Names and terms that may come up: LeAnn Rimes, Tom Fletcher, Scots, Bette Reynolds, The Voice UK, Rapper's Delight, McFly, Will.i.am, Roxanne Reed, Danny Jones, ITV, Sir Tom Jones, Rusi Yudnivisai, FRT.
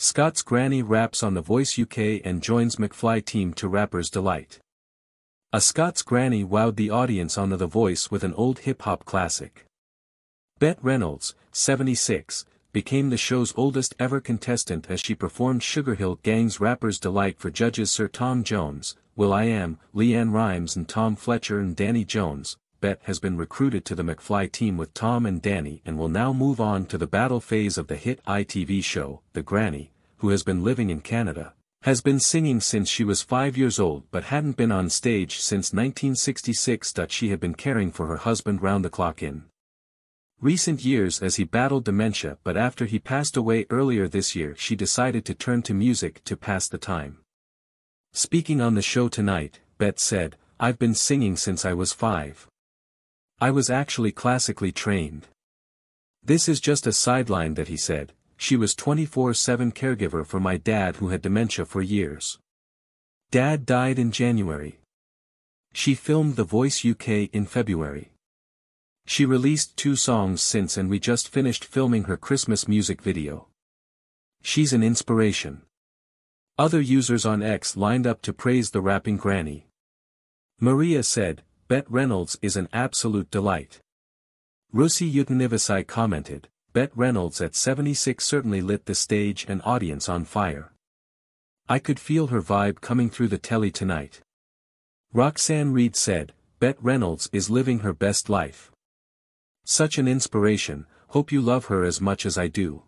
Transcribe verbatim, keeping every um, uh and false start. Scott's granny raps on The Voice U K and joins McFly team to Rapper's Delight. A Scots granny wowed the audience on The Voice with an old hip-hop classic. Bette Reynolds, seventy-six, became the show's oldest ever contestant as she performed Sugarhill Gang's Rapper's Delight for judges Sir Tom Jones, Will.i.am, LeAnn Rimes and Tom Fletcher and Danny Jones. Bette has been recruited to the McFly team with Tom and Danny and will now move on to the battle phase of the hit I T V show. The granny, who has been living in Canada, has been singing since she was five years old but hadn't been on stage since nineteen sixty-six. She had been caring for her husband round the clock in recent years as he battled dementia, but after he passed away earlier this year she decided to turn to music to pass the time. Speaking on the show tonight, Bette said, "I've been singing since I was five. I was actually classically trained. This is just a sideline that he said. She was twenty-four seven caregiver for my dad who had dementia for years. Dad died in January. She filmed The Voice U K in February. She released two songs since and we just finished filming her Christmas music video. She's an inspiration." Other users on X lined up to praise the rapping granny. Maria said, "Bette Reynolds is an absolute delight." Rusi Yudnivisai commented, "Bette Reynolds at seventy-six certainly lit the stage and audience on fire. I could feel her vibe coming through the telly tonight." Roxanne Reed said, "Bette Reynolds is living her best life. Such an inspiration, hope you love her as much as I do."